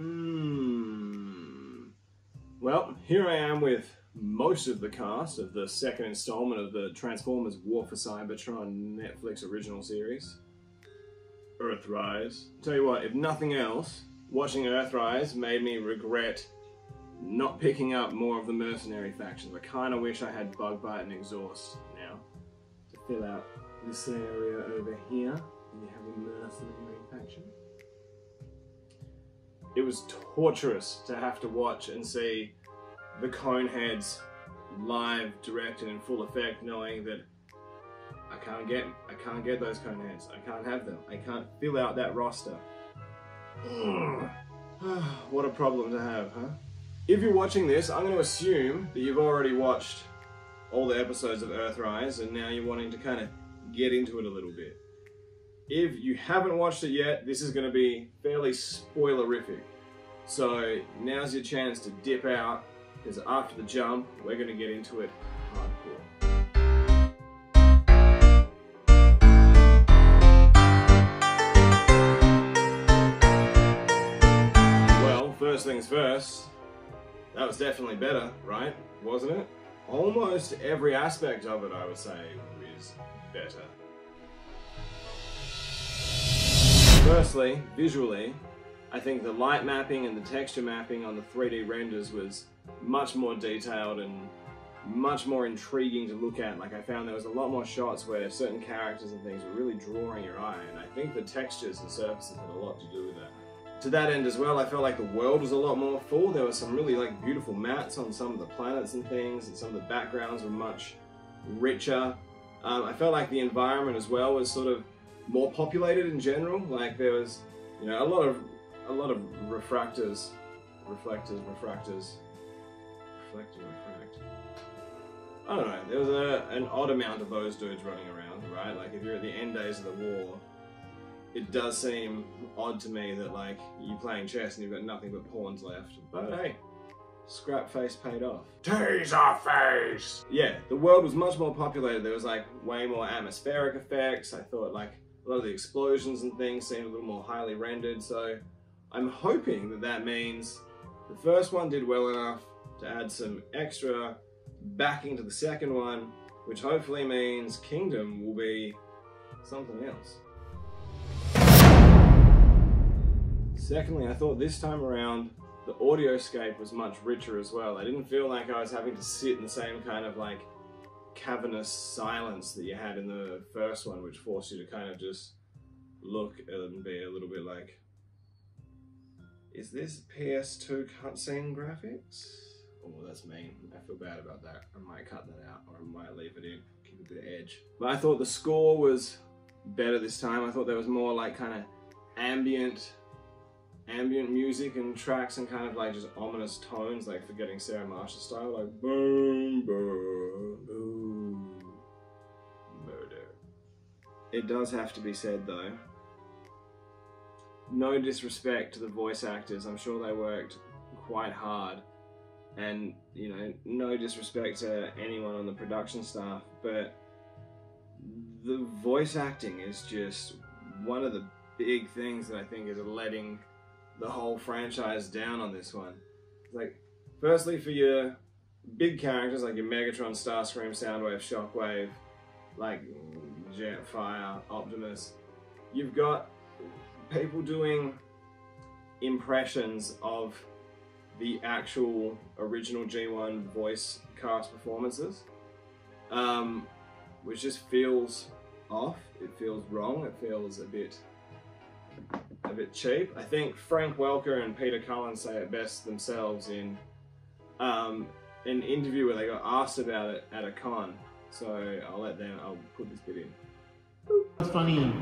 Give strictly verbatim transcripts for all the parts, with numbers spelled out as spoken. Hmm. Well, here I am with most of the cast of the second installment of the Transformers War for Cybertron Netflix original series, Earthrise. Tell you what, if nothing else, watching Earthrise made me regret not picking up more of the mercenary factions. I kind of wish I had Bug Bite and Exhaust now to fill out this area over here. And you have a mercenary faction. It was torturous to have to watch and see the Coneheads live, directed, in full effect, knowing that I can't get, I can't get those Coneheads. I can't have them. I can't fill out that roster. What a problem to have, huh? If you're watching this, I'm going to assume that you've already watched all the episodes of Earthrise and now you're wanting to kind of get into it a little bit. If you haven't watched it yet, this is going to be fairly spoilerific. So now's your chance to dip out, because after the jump, we're going to get into it hardcore. Well, first things first. That was definitely better, right? Wasn't it? Almost every aspect of it, I would say, is better. Firstly, visually, I think the light mapping and the texture mapping on the three D renders was much more detailed and much more intriguing to look at. Like, I found there was a lot more shots where certain characters and things were really drawing your eye, and I think the textures and surfaces had a lot to do with that. To that end as well, I felt like the world was a lot more full. There were some really like beautiful maps on some of the planets and things, and some of the backgrounds were much richer. Um, I felt like the environment as well was sort of more populated in general. Like there was, you know, a lot of a lot of refractors, reflectors, refractors, reflector, refract. I don't know. There was a, an odd amount of those dudes running around, right? Like if you're at the end days of the war. It does seem odd to me that, like, you're playing chess and you've got nothing but pawns left. But hey, Scrapface paid off. Teaserface! Yeah, the world was much more populated. There was, like, way more atmospheric effects. I thought, like, a lot of the explosions and things seemed a little more highly rendered. So I'm hoping that that means the first one did well enough to add some extra backing to the second one, which hopefully means Kingdom will be something else. Secondly, I thought this time around, the audioscape was much richer as well. I didn't feel like I was having to sit in the same kind of like cavernous silence that you had in the first one, which forced you to kind of just look and be a little bit like, is this P S two cutscene graphics? Oh, that's mean. I feel bad about that. I might cut that out, or I might leave it in, keep a bit of edge. But I thought the score was better this time. I thought there was more like kind of ambient, ambient music and tracks and kind of like just ominous tones, like Forgetting Sarah Marshall style, like boom, boom, boom, murder. It does have to be said though, no disrespect to the voice actors, I'm sure they worked quite hard, and you know, no disrespect to anyone on the production staff, but the voice acting is just one of the big things that I think is letting the whole franchise down on this one. Like, firstly for your big characters, like your Megatron, Starscream, Soundwave, Shockwave, like Jetfire, Optimus, you've got people doing impressions of the actual original G one voice cast performances, um, which just feels off, it feels wrong, it feels a bit a bit cheap. I think Frank Welker and Peter Cullen say it best themselves in um, an interview where they got asked about it at a con. So I'll let them, I'll put this bit in. It's funny,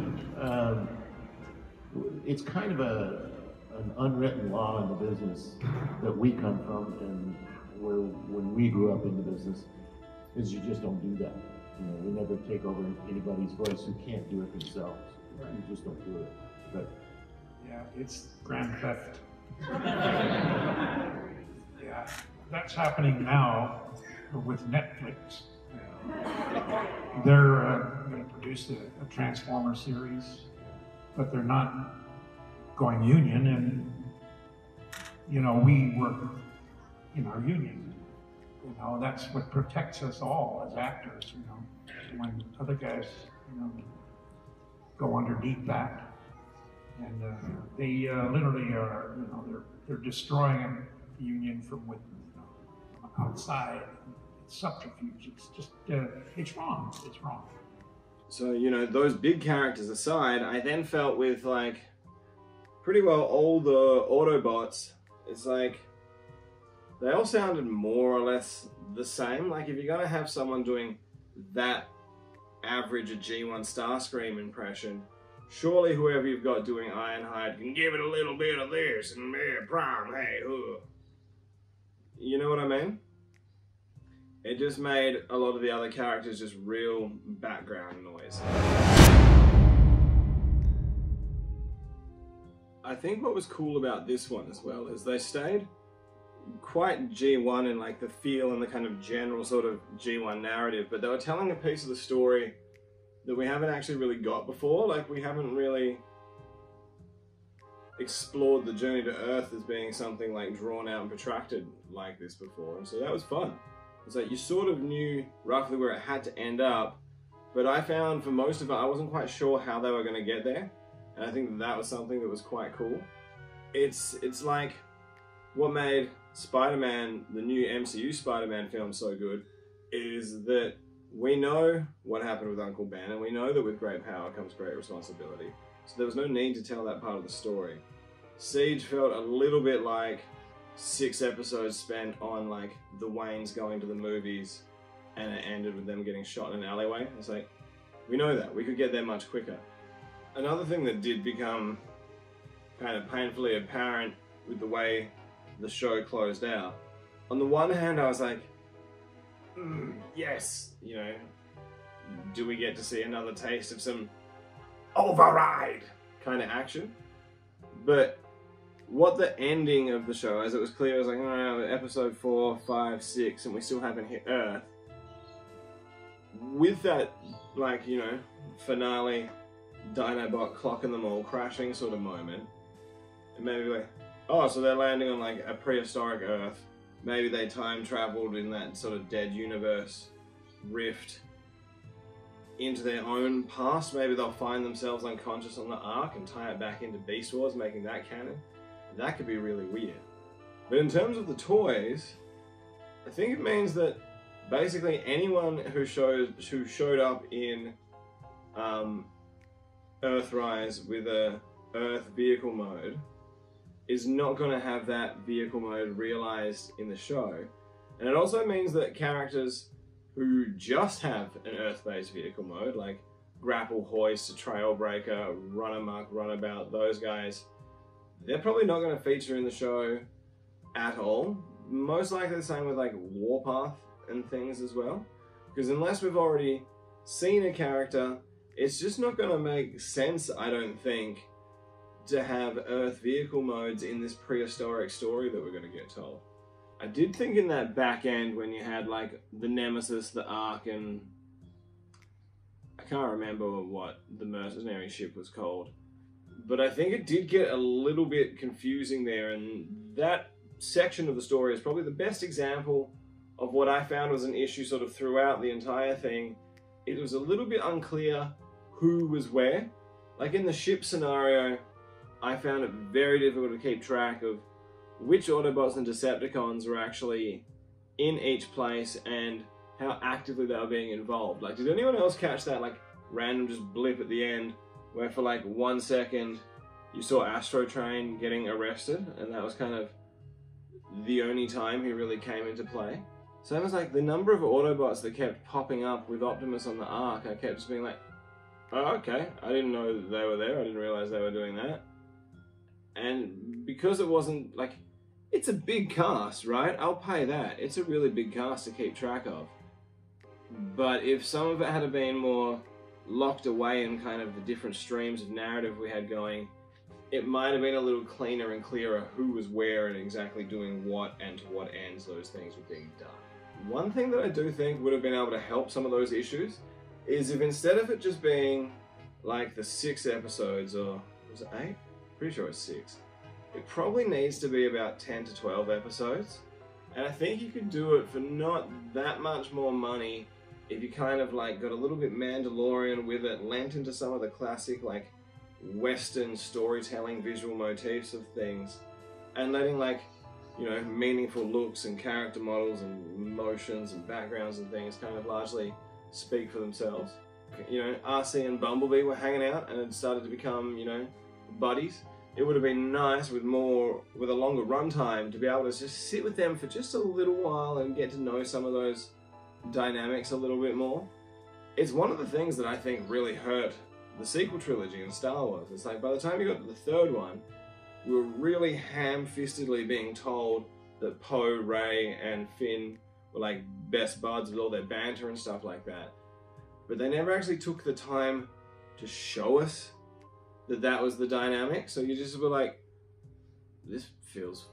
um, it's kind of a, an unwritten law in the business that we come from and where, when we grew up in the business, is you just don't do that. You know, we never take over anybody's voice who can't do it themselves. You just don't do it. But yeah, it's grand theft. Yeah, that's happening now with Netflix. They're uh, going to produce a, a Transformer series, but they're not going union, and you know, we work in our union. You know, that's what protects us all as actors, you know, when other guys, you know, go underneath that. And uh, they uh, literally are, you know, they're, they're destroying the union from within, you know, outside. It's subterfuge. It's just, uh, it's wrong. It's wrong. So, you know, those big characters aside, I then felt with, like, pretty well all the Autobots, it's like, they all sounded more or less the same. Like, if you're going to have someone doing that average a G one Starscream impression, surely whoever you've got doing Ironhide can give it a little bit of this and yeah, prime, hey, ooh. You know what I mean? It just made a lot of the other characters just real background noise. I think what was cool about this one as well is they stayed quite G one in like the feel and the kind of general sort of G one narrative, but they were telling a piece of the story that we haven't actually really got before. Like, we haven't really explored the journey to Earth as being something like drawn out and protracted like this before, and so that was fun. It's like you sort of knew roughly where it had to end up, but I found for most of it I wasn't quite sure how they were going to get there, and I think that, that was something that was quite cool. It's it's like what made Spider-Man, the new M C U Spider-Man film, so good is that we know what happened with Uncle Ben, and we know that with great power comes great responsibility. So there was no need to tell that part of the story. Siege felt a little bit like six episodes spent on like the Waynes going to the movies, and it ended with them getting shot in an alleyway. It's like, we know that. We could get there much quicker. Another thing that did become kind of painfully apparent with the way the show closed out. On the one hand, I was like, mm, yes, you know, do we get to see another taste of some override kind of action? But what the ending of the show, as it was clear, it was like, oh, no, episode four, five, six, and we still haven't hit Earth. With that, like, you know, finale, Dinobot clocking them all, crashing sort of moment, and maybe like, oh, so they're landing on like a prehistoric Earth. Maybe they time traveled in that sort of dead universe rift into their own past. Maybe they'll find themselves unconscious on the Ark and tie it back into Beast Wars, making that canon. That could be really weird. But in terms of the toys, I think it means that basically anyone who shows who showed up in um, Earthrise with a Earth vehicle mode is not going to have that vehicle mode realized in the show. And it also means that characters who just have an Earth-based vehicle mode, like Grapple, Hoist, Trailbreaker, Runamuck, Runabout, those guys, they're probably not going to feature in the show at all. Most likely the same with like Warpath and things as well. Because unless we've already seen a character, it's just not going to make sense, I don't think, to have Earth vehicle modes in this prehistoric story that we're going to get told. I did think in that back end when you had like the Nemesis, the Ark, and I can't remember what the mercenary ship was called, but I think it did get a little bit confusing there, and that section of the story is probably the best example of what I found was an issue sort of throughout the entire thing. It was a little bit unclear who was where. Like in the ship scenario, I found it very difficult to keep track of which Autobots and Decepticons were actually in each place and how actively they were being involved. Like, did anyone else catch that like random just blip at the end where for like one second you saw Astro Train getting arrested, and that was kind of the only time he really came into play? So it was like the number of Autobots that kept popping up with Optimus on the Ark, I kept just being like, oh, okay, I didn't know they were there, I didn't realize they were doing that. And because it wasn't, like, it's a big cast, right? I'll pay that. It's a really big cast to keep track of. But if some of it had been more locked away in kind of the different streams of narrative we had going, it might have been a little cleaner and clearer who was where and exactly doing what and to what ends those things were being done. One thing that I do think would have been able to help some of those issues is if instead of it just being like the six episodes, or was it eight? Pretty sure it's six. It probably needs to be about ten to twelve episodes, and I think you could do it for not that much more money if you kind of like got a little bit Mandalorian with it, lent into some of the classic like Western storytelling visual motifs of things, and letting like, you know, meaningful looks and character models and motions and backgrounds and things kind of largely speak for themselves. You know, R C and Bumblebee were hanging out and had started to become, you know, buddies. It would have been nice with more, with a longer runtime, to be able to just sit with them for just a little while and get to know some of those dynamics a little bit more. It's one of the things that I think really hurt the sequel trilogy in Star Wars. It's like by the time you got to the third one, we were really ham-fistedly being told that Poe, Rey, and Finn were like best buds with all their banter and stuff like that. But they never actually took the time to show us that that was the dynamic, so you just were like, this feels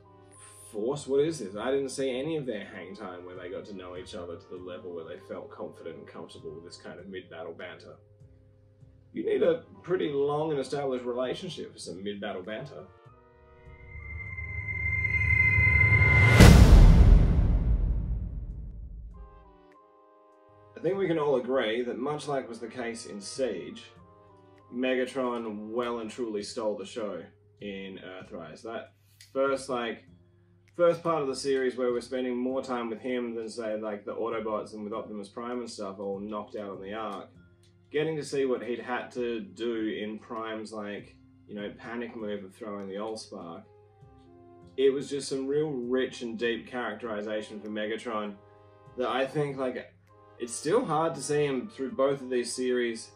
forced, what is this? I didn't see any of their hang time where they got to know each other to the level where they felt confident and comfortable with this kind of mid-battle banter. You need a pretty long and established relationship for some mid-battle banter. I think we can all agree that much like was the case in Siege, Megatron well and truly stole the show in Earthrise. That first like first part of the series where we're spending more time with him than say like the Autobots and with Optimus Prime and stuff all knocked out on the Ark. Getting to see what he'd had to do in Prime's like, you know, panic move of throwing the Allspark. It was just some real rich and deep characterization for Megatron that I think like it's still hard to see him through both of these series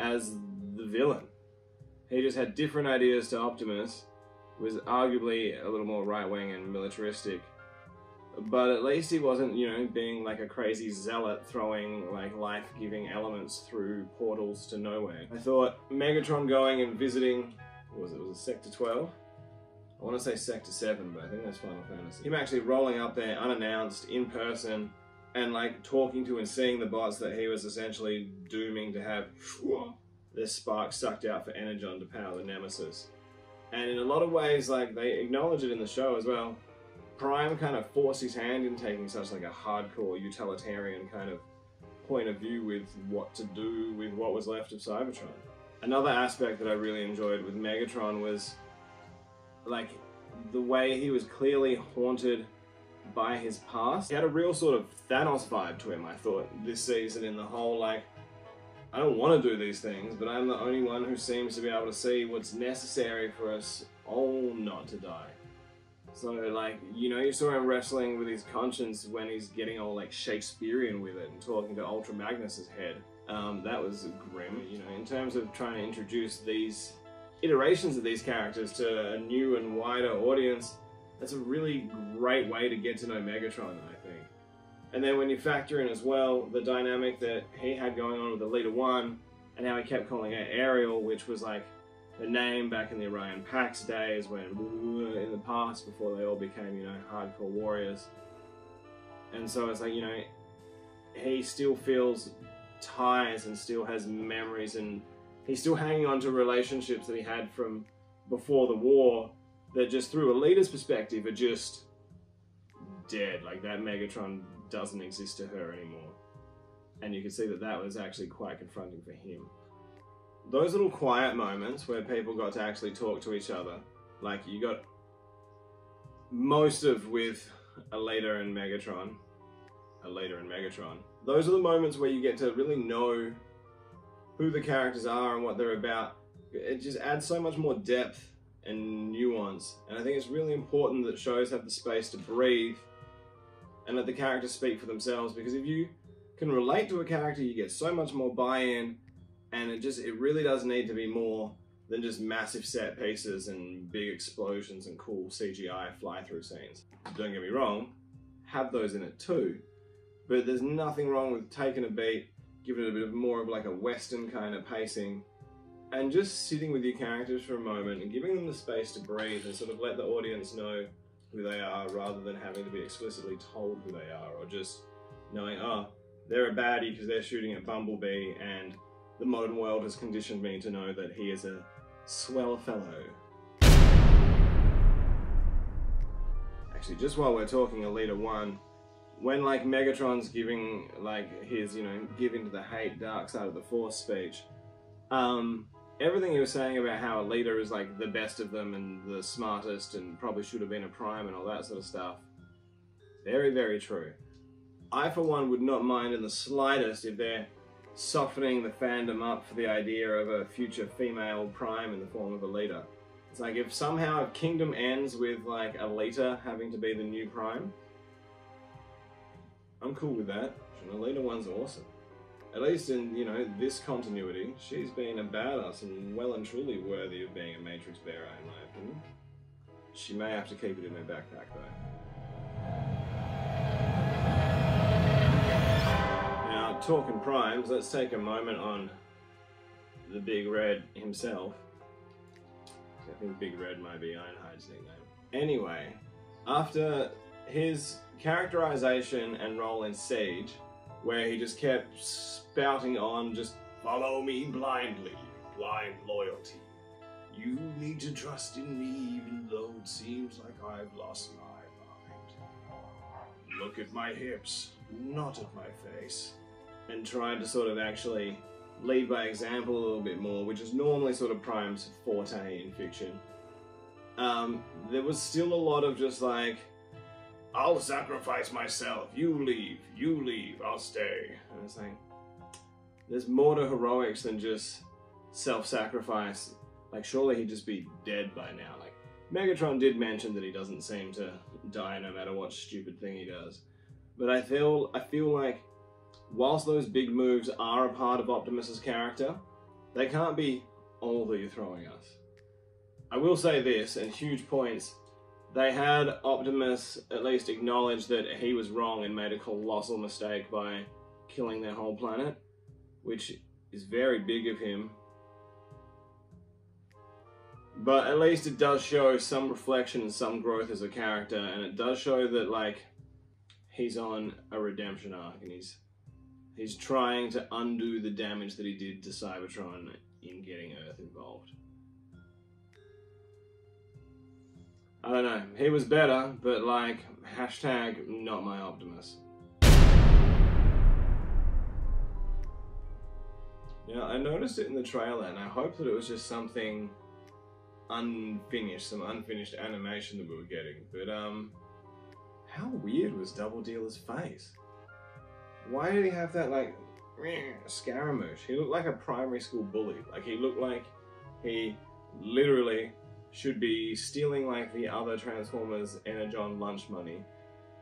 as the villain. He just had different ideas to Optimus, was arguably a little more right-wing and militaristic, but at least he wasn't, you know, being like a crazy zealot throwing like life-giving elements through portals to nowhere. I thought Megatron going and visiting, what was it, was it Sector twelve? I want to say Sector seven, but I think that's Final Fantasy. Him actually rolling up there unannounced, in person, and like talking to and seeing the bots that he was essentially dooming to have this spark sucked out for energon to power the Nemesis. And in a lot of ways, like, they acknowledge it in the show as well. Prime kind of forced his hand in taking such like a hardcore utilitarian kind of point of view with what to do with what was left of Cybertron. Another aspect that I really enjoyed with Megatron was like the way he was clearly haunted by his past. He had a real sort of Thanos vibe to him, I thought, this season, in the whole like, I don't want to do these things, but I'm the only one who seems to be able to see what's necessary for us all not to die. So like, you know, you saw him wrestling with his conscience when he's getting all like Shakespearean with it and talking to Ultra Magnus's head. Um, that was grim, you know, in terms of trying to introduce these iterations of these characters to a new and wider audience. That's a really great way to get to know Megatron, I think. And then when you factor in as well the dynamic that he had going on with Elita one and how he kept calling her Ariel, which was like the name back in the Orion Pax days when in the past before they all became, you know, hardcore warriors. And so it's like, you know, he still feels ties and still has memories and he's still hanging on to relationships that he had from before the war that just through Elita's perspective are just dead. Like that Megatron doesn't exist to her anymore, and you can see that that was actually quite confronting for him. Those little quiet moments where people got to actually talk to each other, like you got most of with Elita and Megatron, Elita and Megatron. Those are the moments where you get to really know who the characters are and what they're about. It just adds so much more depth and nuance, and I think it's really important that shows have the space to breathe and let the characters speak for themselves, because if you can relate to a character, you get so much more buy-in, and it just, it really does need to be more than just massive set pieces and big explosions and cool C G I fly-through scenes. Don't get me wrong, have those in it too, but there's nothing wrong with taking a beat, giving it a bit of more of like a Western kind of pacing, and just sitting with your characters for a moment and giving them the space to breathe and sort of let the audience know who they are rather than having to be explicitly told who they are, or just knowing, oh, they're a baddie because they're shooting at Bumblebee and the modern world has conditioned me to know that he is a swell fellow. actually, just while we're talking Elita one, when like Megatron's giving like his, you know, giving to the hate, dark side of the force speech, um, everything he was saying about how Elita is like the best of them and the smartest and probably should have been a prime and all that sort of stuff, very, very true. I, for one, would not mind in the slightest if they're softening the fandom up for the idea of a future female prime in the form of Elita. It's like if somehow if Kingdom ends with like Elita having to be the new prime, I'm cool with that. Elita one's awesome. At least in, you know, this continuity, she's been a badass and well and truly worthy of being a Matrix bearer, in my opinion. She may have to keep it in her backpack, though. Now, talking primes, let's take a moment on the Big Red himself. I think Big Red might be Ironhide's nickname. Anyway, after his characterization and role in Siege, where he just kept spouting on, just follow me blindly, blind loyalty. You need to trust in me even though it seems like I've lost my mind. Look at my hips, not at my face. And tried to sort of actually lead by example a little bit more, which is normally sort of Prime's forte in fiction. Um, there was still a lot of just like, I'll sacrifice myself, you leave, you leave, I'll stay. And it's like, there's more to heroics than just self-sacrifice. Like, surely he'd just be dead by now. Like, Megatron did mention that he doesn't seem to die no matter what stupid thing he does. But I feel, I feel like, whilst those big moves are a part of Optimus's character, they can't be all that you're throwing us. I will say this, and huge points, they had Optimus at least acknowledge that he was wrong and made a colossal mistake by killing their whole planet, which is very big of him. But at least it does show some reflection and some growth as a character, and it does show that, like, he's on a redemption arc, and he's He's trying to undo the damage that he did to Cybertron in getting Earth involved. I don't know, he was better, but like, hashtag not my Optimus. Now, I noticed it in the trailer, and I hope that it was just something unfinished, some unfinished animation that we were getting, but um, how weird was Double Dealer's face? Why did he have that, like, scaramouche? He looked like a primary school bully. Like, he looked like he literally should be stealing, like, the other Transformers Energon lunch money.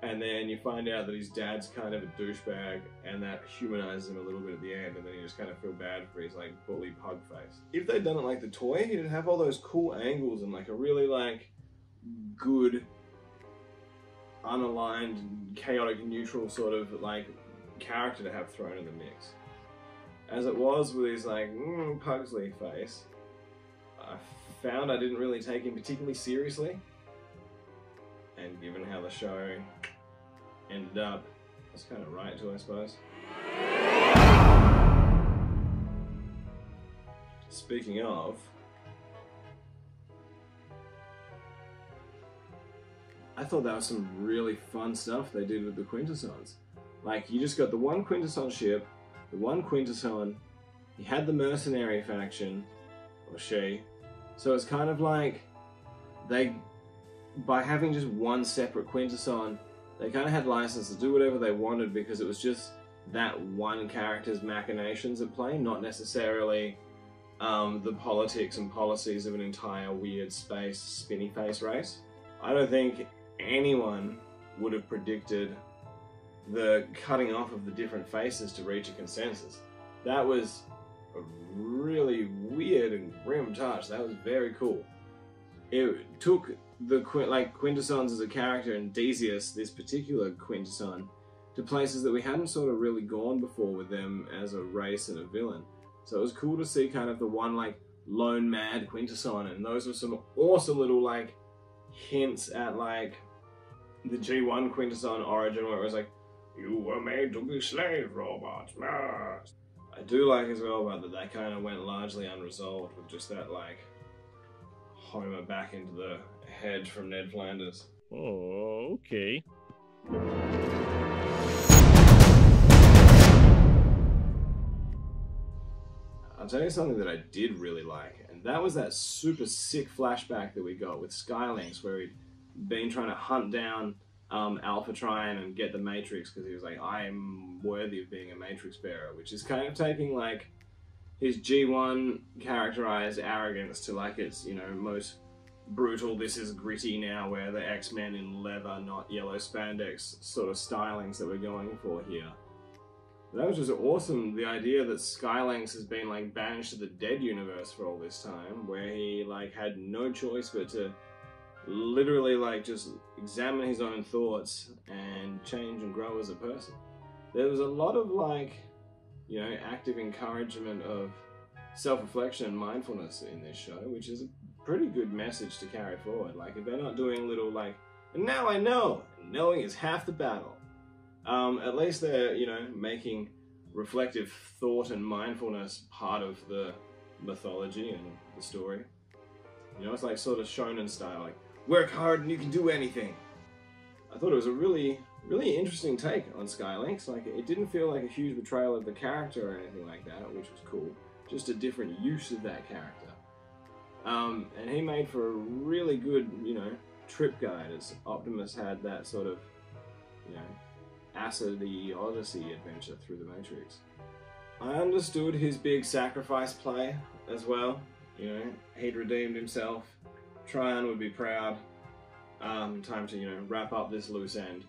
And then you find out that his dad's kind of a douchebag, and that humanizes him a little bit at the end, and then you just kind of feel bad for his, like, bully pug face. If they'd done it like the toy, he'd have all those cool angles and, like, a really, like, good, unaligned, chaotic, neutral sort of, like, character to have thrown in the mix. As it was with his like mm, Pugsley face, I found I didn't really take him particularly seriously, and given how the show ended up, I was kind of right to, I suppose. Speaking of, I thought that was some really fun stuff they did with the Quintessons. Like, you just got the one Quintesson ship, the one Quintesson, you had the mercenary faction, or she, so it's kind of like, they, by having just one separate Quintesson, they kind of had license to do whatever they wanted because it was just that one character's machinations at play, not necessarily um, the politics and policies of an entire weird space, spinny face race. I don't think anyone would have predicted the cutting off of the different faces to reach a consensus. That was a really weird and grim touch. That was very cool. It took the like Quintessons as a character and Desius, this particular Quintesson, to places that we hadn't sort of really gone before with them as a race and a villain. So it was cool to see kind of the one like lone mad Quintesson, and those were some awesome little like hints at like the G one Quintesson origin, where it was like, you were made to be slave robots. I do like as well about that they kind of went largely unresolved with just that like Homer back into the hedge from Ned Flanders. Oh, Okay. I'll tell you something that I did really like, and that was that super sick flashback that we got with Sky Lynx, where he'd been trying to hunt down um, Alpha Trion and get the Matrix, because he was like, I'm worthy of being a Matrix bearer, which is kind of taking like his G one characterized arrogance to like its, you know, most brutal, this is gritty now, where the X-Men in leather, not yellow spandex sort of stylings that we're going for here. That was just awesome, the idea that Sky Lynx has been like banished to the dead universe for all this time, where he like had no choice but to literally like just examine his own thoughts and change and grow as a person. There was a lot of like, you know, active encouragement of self-reflection and mindfulness in this show, which is a pretty good message to carry forward. Like, if they're not doing little like, and now I know, and knowing is half the battle. Um, at least they're, you know, making reflective thought and mindfulness part of the mythology and the story. You know, it's like sort of shonen style, like, work hard and you can do anything. I thought it was a really, really interesting take on Sky Lynx. Like, it didn't feel like a huge betrayal of the character or anything like that, which was cool. Just a different use of that character. Um, and he made for a really good, you know, trip guide, as Optimus had that sort of, you know, Acidy Odyssey adventure through the Matrix. I understood his big sacrifice play as well. You know, he'd redeemed himself. Trion would be proud. Um, time to, you know, wrap up this loose end.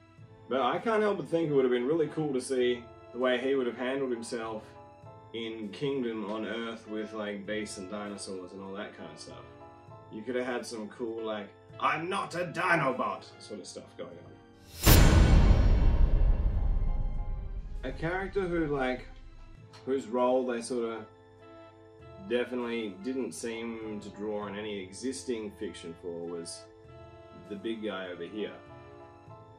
But I can't help but think it would have been really cool to see the way he would have handled himself in Kingdom on Earth with like beasts and dinosaurs and all that kind of stuff. You could have had some cool like, I'm not a Dinobot sort of stuff going on. A character who like, whose role they sort of definitely didn't seem to draw on any existing fiction for was the big guy over here.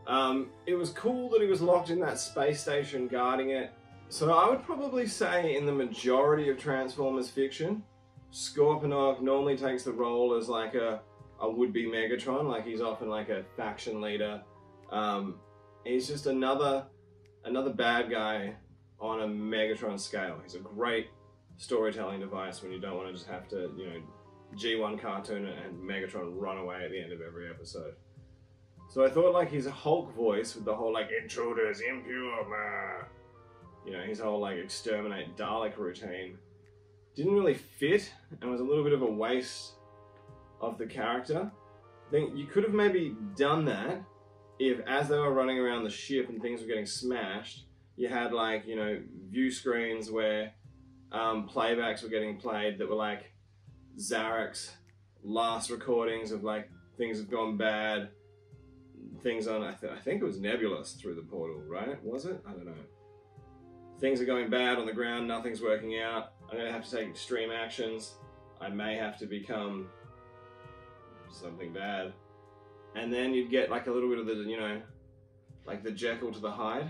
Um, it was cool that he was locked in that space station guarding it. So I would probably say in the majority of Transformers fiction, Scorponok normally takes the role as like a, a would-be Megatron, like he's often like a faction leader. Um, he's just another Another bad guy on a Megatron scale. He's a great storytelling device when you don't want to just have to, you know, G one cartoon and Megatron run away at the end of every episode. So I thought like his Hulk voice with the whole like, intruders, impure, man, you know, his whole like exterminate Dalek routine didn't really fit and was a little bit of a waste of the character. I think you could have maybe done that if, as they were running around the ship and things were getting smashed, you had like, you know, view screens where um, playbacks were getting played that were like Zarek's last recordings of like, things have gone bad, things on, I, th I think it was Nebulous through the portal, right? Was it? I don't know. Things are going bad on the ground, nothing's working out, I'm gonna have to take extreme actions, I may have to become something bad. And then you'd get like a little bit of the, you know, like the Jekyll to the Hyde,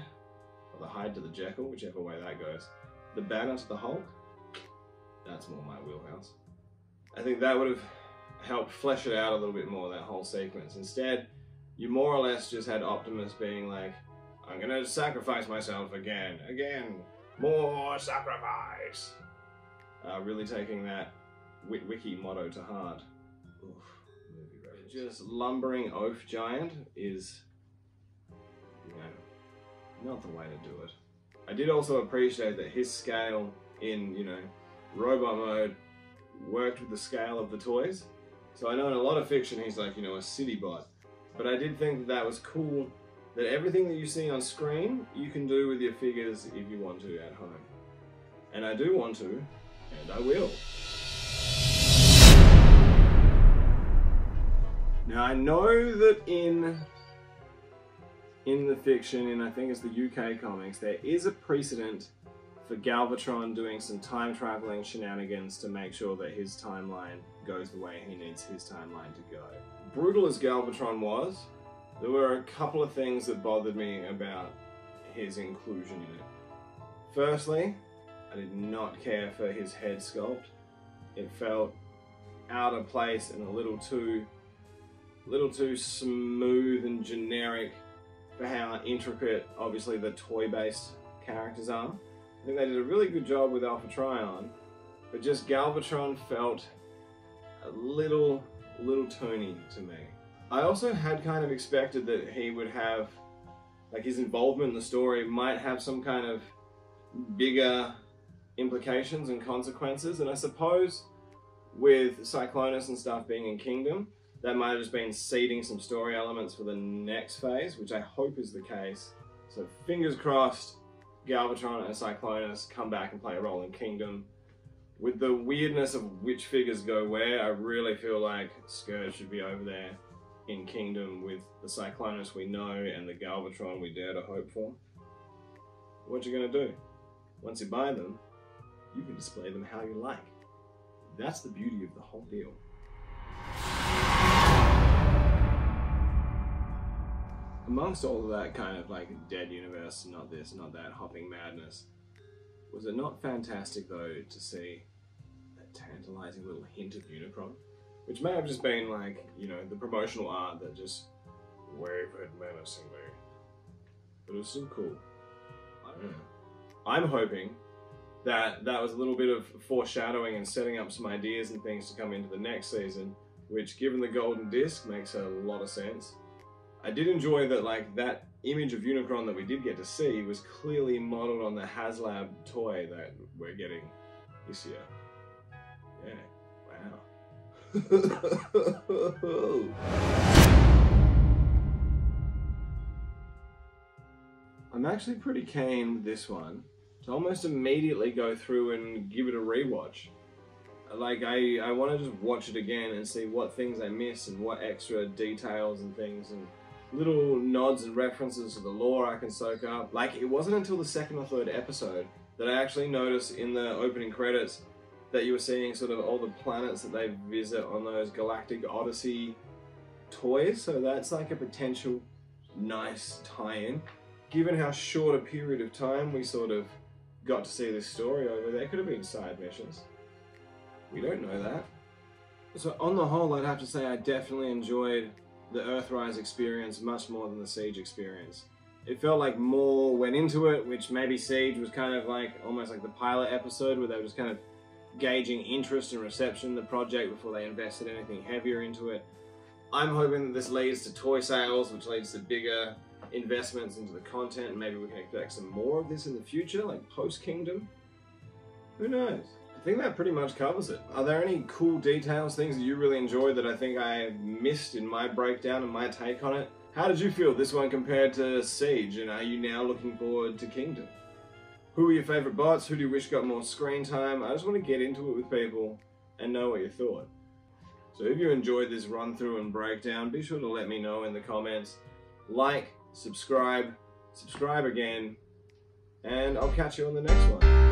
or the Hyde to the Jekyll, whichever way that goes. The Banner to the Hulk, that's more my wheelhouse. I think that would have helped flesh it out a little bit more, that whole sequence. Instead, you more or less just had Optimus being like, I'm gonna sacrifice myself again, again, more sacrifice. Uh, really taking that Witwiki motto to heart. Oof. Just lumbering oaf giant is, you know, not the way to do it. I did also appreciate that his scale in, you know, robot mode worked with the scale of the toys. So I know in a lot of fiction he's like, you know, a city bot. But I did think that, that was cool that everything that you see on screen you can do with your figures if you want to at home. And I do want to, and I will. Now I know that in, in the fiction, and I think it's the U K comics, there is a precedent for Galvatron doing some time traveling shenanigans to make sure that his timeline goes the way he needs his timeline to go. Brutal as Galvatron was, there were a couple of things that bothered me about his inclusion in it. Firstly, I did not care for his head sculpt. It felt out of place and a little too a little too smooth and generic for how intricate, obviously, the toy-based characters are. I think they did a really good job with Alpha Trion, but just Galvatron felt a little, little toony to me. I also had kind of expected that he would have, like, his involvement in the story might have some kind of bigger implications and consequences, and I suppose with Cyclonus and stuff being in Kingdom, that might have just been seeding some story elements for the next phase, which I hope is the case. So fingers crossed, Galvatron and Cyclonus come back and play a role in Kingdom. With the weirdness of which figures go where, I really feel like Scourge should be over there in Kingdom with the Cyclonus we know and the Galvatron we dare to hope for. What you gonna do? Once you buy them, you can display them how you like. That's the beauty of the whole deal. Amongst all of that kind of like dead universe, not this, not that, hopping madness, was it not fantastic though to see that tantalizing little hint of Unicron? Which may have just been like, you know, the promotional art that just wavered menacingly. But it was still cool. I don't know. I'm hoping that that was a little bit of foreshadowing and setting up some ideas and things to come into the next season, which given the golden disc makes a lot of sense. I did enjoy that, like, that image of Unicron that we did get to see was clearly modeled on the HasLab toy that we're getting this year. Yeah, wow. I'm actually pretty keen with this one to almost immediately go through and give it a rewatch. Like, I, I want to just watch it again and see what things I miss and what extra details and things and little nods and references to the lore I can soak up. Like, it wasn't until the second or third episode that I actually noticed in the opening credits that you were seeing sort of all the planets that they visit on those Galactic Odyssey toys. So that's like a potential nice tie-in. Given how short a period of time we sort of got to see this story over, there could have been side missions. We don't know that. So on the whole, I'd have to say I definitely enjoyed the Earthrise experience much more than the Siege experience. It felt like more went into it, which maybe Siege was kind of like, almost like the pilot episode where they were just kind of gauging interest and reception in the project before they invested anything heavier into it. I'm hoping that this leads to toy sales, which leads to bigger investments into the content, and maybe we can expect some more of this in the future, like post-Kingdom. Who knows? I think that pretty much covers it. Are there any cool details, things that you really enjoyed that I think I missed in my breakdown and my take on it? How did you feel this one compared to Siege, and are you now looking forward to Kingdom? Who are your favourite bots? Who do you wish got more screen time? I just want to get into it with people and know what you thought. So if you enjoyed this run through and breakdown, be sure to let me know in the comments. Like, subscribe, subscribe again, and I'll catch you on the next one.